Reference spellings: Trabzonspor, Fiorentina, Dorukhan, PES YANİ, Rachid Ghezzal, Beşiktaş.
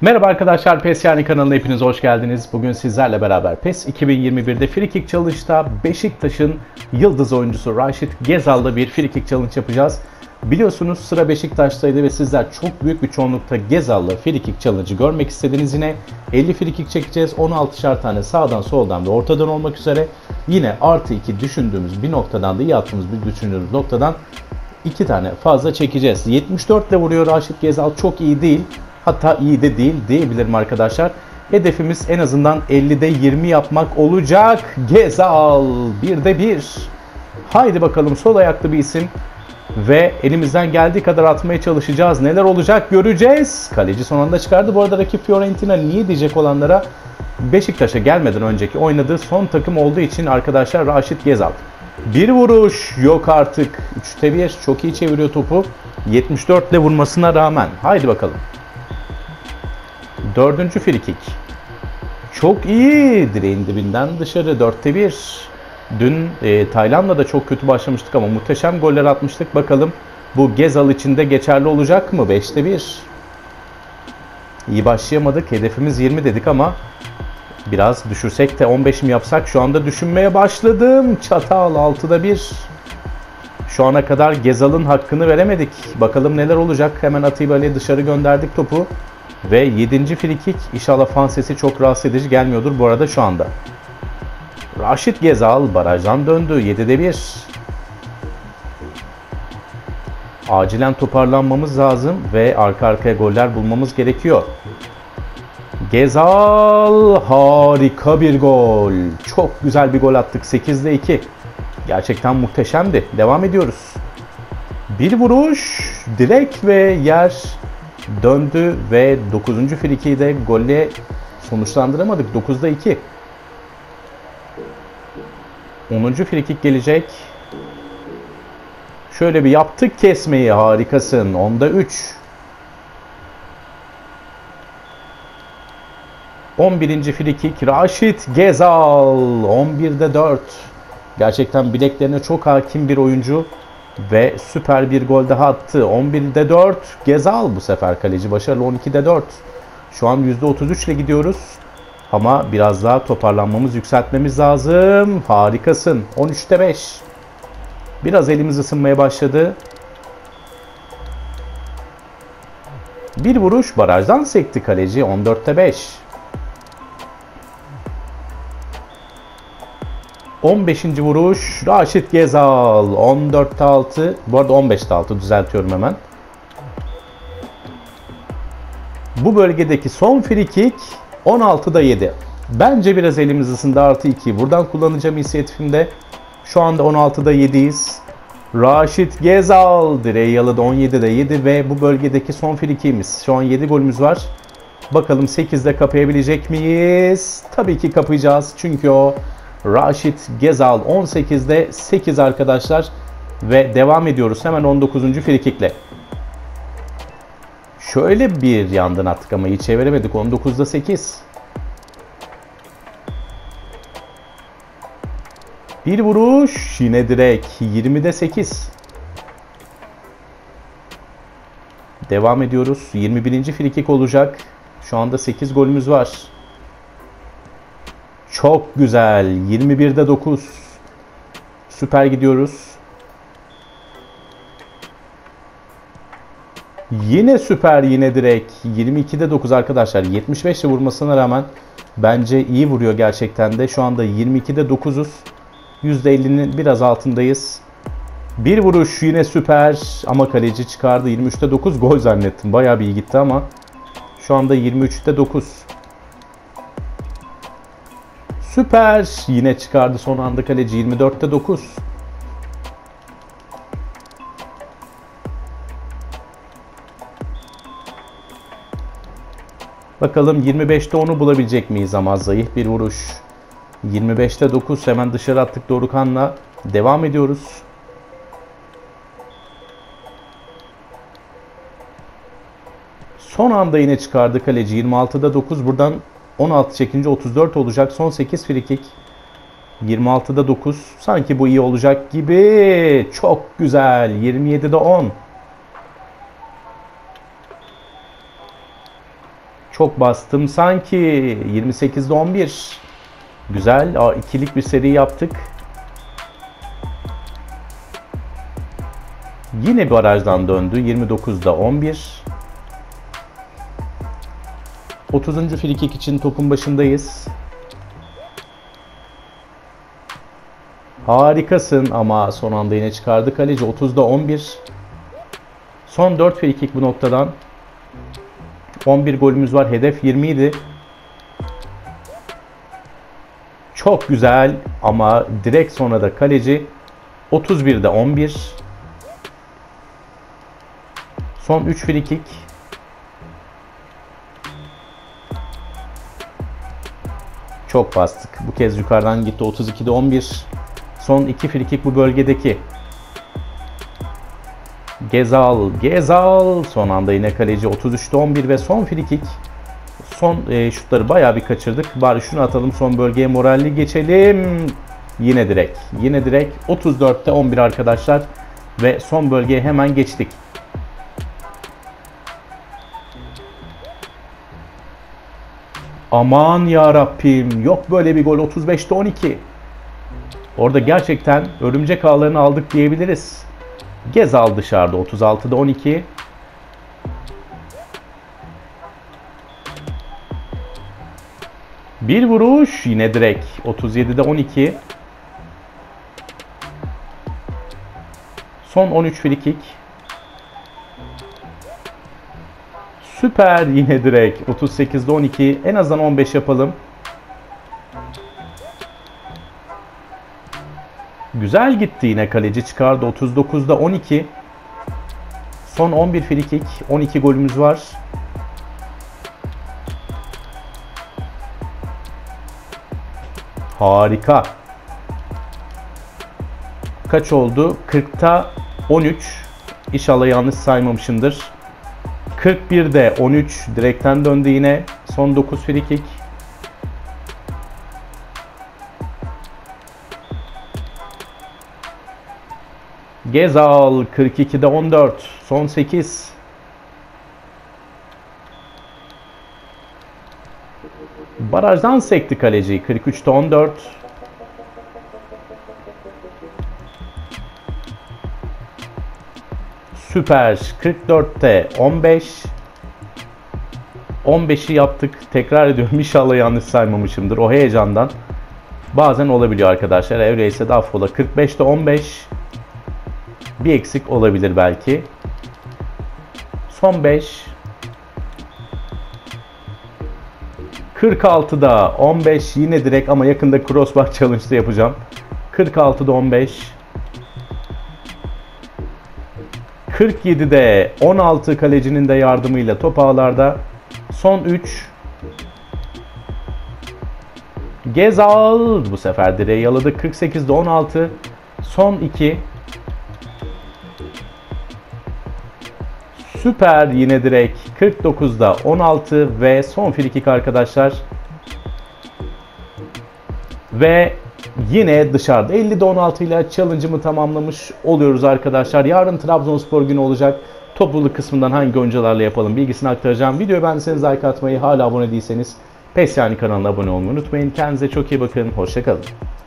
Merhaba arkadaşlar, PES YANİ kanalına hepiniz hoş geldiniz. Bugün sizlerle beraber PES 2021'de free-kick challenge'da Beşiktaş'ın yıldız oyuncusu Rachid Ghezzal'da bir free-kick challenge yapacağız. Biliyorsunuz sıra Beşiktaş'taydı ve sizler çok büyük bir çoğunlukta Ghezzal'la free-kick challenge'ı görmek istediniz yine. 50 free-kick çekeceğiz. 16'şar tane sağdan, soldan ve ortadan olmak üzere. Yine artı 2 düşündüğümüz bir noktadan da iyi attığımız bir düşündüğümüz noktadan 2 tane fazla çekeceğiz. 74 ile vuruyor Rachid Ghezzal, çok iyi değil. Hatta iyi de değil diyebilirim arkadaşlar. Hedefimiz en azından 50'de 20 yapmak olacak. Ghezzal 1'de 1. Haydi bakalım, sol ayaklı bir isim. Ve elimizden geldiği kadar atmaya çalışacağız. Neler olacak göreceğiz. Kaleci son anda çıkardı. Bu arada rakip Fiorentina, niye diyecek olanlara, Beşiktaş'a gelmeden önceki oynadığı son takım olduğu için arkadaşlar Rachid Ghezzal. Bir vuruş, yok artık. 3'te 1, çok iyi çeviriyor topu. 74 ile vurmasına rağmen. Haydi bakalım. 4. frikik. Çok iyi. Direğin dibinden dışarı. 4'te 1. Dün Tayland'la da çok kötü başlamıştık ama muhteşem goller atmıştık. Bakalım bu Ghezzal için de geçerli olacak mı? 5'te 1. İyi başlayamadık. Hedefimiz 20 dedik ama biraz düşürsek de 15 mi yapsak? Şu anda düşünmeye başladım. Çatal 6'da 1. Şu ana kadar Ghezzal'ın hakkını veremedik. Bakalım neler olacak. Hemen Atiba ile dışarı gönderdik topu. Ve 7. frikik. İnşallah fan sesi çok rahatsız edici gelmiyordur bu arada şu anda. Rachid Ghezzal barajdan döndü. 7'de 1. Acilen toparlanmamız lazım ve arka arkaya goller bulmamız gerekiyor. Ghezzal, harika bir gol. Çok güzel bir gol attık. 8'de 2. Gerçekten muhteşemdi. Devam ediyoruz. Bir vuruş, direk ve yer döndü ve 9. frikiyi de golle sonuçlandıramadık. 9'da 2. 10. frikik gelecek. Şöyle bir yaptık kesmeyi. Harikasın. 10'da 3. 11. frikik Rachid Ghezzal. 11'de 4. Gerçekten bileklerine çok hakim bir oyuncu. Ve süper bir gol daha attı. 11'de 4. Ghezzal bu sefer kaleci başarılı. 12'de 4. Şu an %33 ile gidiyoruz. Ama biraz daha toparlanmamız, yükseltmemiz lazım. Harikasın. 13'te 5. Biraz elimiz ısınmaya başladı. Bir vuruş, barajdan sekti kaleci. 14'te 5. 15. vuruş Rachid Ghezzal. 14'te 6. Bu arada 15'te 6, düzeltiyorum hemen. Bu bölgedeki son frikik 16'da 7. Bence biraz elimiz ısındı, artı 2'yi buradan kullanacağım inisiyatifimde. Şu anda 16'da 7'yiz. Rachid Ghezzal direği yaladı. 17'de 7 ve bu bölgedeki son frikimiz. Şu an 7 golümüz var. Bakalım 8'de kapayabilecek miyiz? Tabii ki kapayacağız çünkü o Rachid Ghezzal. 18'de 8 arkadaşlar ve devam ediyoruz hemen 19. frikikle. Şöyle bir yandan attık ama iyi çeviremedik. 19'da 8. Bir vuruş, yine direkt. 20'de 8. Devam ediyoruz. 21. frikik olacak. Şu anda 8 golümüz var. Çok güzel. 21'de 9. Süper gidiyoruz. Yine süper, yine direkt. 22'de 9 arkadaşlar. 75 ile vurmasına rağmen bence iyi vuruyor gerçekten de. Şu anda 22'de 9'uz. %50'nin biraz altındayız. Bir vuruş, yine süper ama kaleci çıkardı. 23'te 9, gol zannettim. Bayağı bir iyi gitti ama şu anda 23'te 9. Süper, yine çıkardı son anda kaleci. 24'te 9. Bakalım 25'te 10'u bulabilecek miyiz ama zayıf bir vuruş. 25'te 9, hemen dışarı attık Dorukhan'la. Devam ediyoruz. Son anda yine çıkardı kaleci. 26'da 9, buradan 16 çekince 34 olacak. Son 8 frikik. 26'da 9, sanki bu iyi olacak gibi. Çok güzel. 27'de 10. Çok bastım sanki. 28'de 11. Güzel. İkilik bir seri yaptık. Yine barajdan döndü. 29'da 11. 30. frikik için topun başındayız. Harikasın ama son anda yine çıkardı kaleci. 30'da 11. Son 4 frikik bu noktadan. 11 golümüz var. Hedef 20 idi. Çok güzel ama direkt sonra da kaleci. 31'de 11. Son 3 frikik. Çok bastık. Bu kez yukarıdan gitti. 32'de 11. Son 2 frikik bu bölgedeki. Ghezzal. Son anda yine kaleci. 33'te 11 ve son frikik. Son şutları bayağı bir kaçırdık. Bari şunu atalım. Son bölgeye moralli geçelim. Yine direkt. 34'te 11 arkadaşlar. Ve son bölgeye hemen geçtik. Aman ya Rabbim. Yok böyle bir gol. 35'te 12. Orada gerçekten örümcek ağlarını aldık diyebiliriz. Ghezzal dışarıda. 36'da 12. Bir vuruş. Yine direkt. 37'de 12. Son 13 frikik. Süper. Yine direkt. 38'de 12. En azından 15 yapalım. Güzel gitti yine kaleci çıkardı. 39'da 12. Son 11 frikik. 12 golümüz var. Harika. Kaç oldu? 40'ta 13. İnşallah yanlış saymamışımdır. 41'de 13. Direkten döndü yine. Son 9 frikik. Ghezzal 42'de 14. Son 8. Barajdan sekti kaleci. 43'te 14. Süper. 44'te 15. 15'i yaptık. Tekrar ediyorum. İnşallah yanlış saymamışımdır. O heyecandan. Bazen olabiliyor arkadaşlar. Öyleyse de affola. 45'te 15. Bir eksik olabilir belki. Son 5. 46'da 15. Yine direkt ama yakında crossbar challenge'da yapacağım. 46'da 15. 47'de 16 kalecinin de yardımıyla top ağlarda. Son 3. Ghezzal. Bu sefer direği yaladı. 48'de 16. Son 2. Süper. Yine direkt. 49'da 16 ve son frikik arkadaşlar. Ve yine dışarıda. 50'de 16 ile challenge'ımı tamamlamış oluyoruz arkadaşlar. Yarın Trabzonspor günü olacak. Topluluk kısmından hangi oyuncularla yapalım bilgisini aktaracağım. Videoyu beğendiyseniz like atmayı, hala abone değilseniz PES YANİ kanalına abone olmayı unutmayın. Kendinize çok iyi bakın. Hoşça kalın.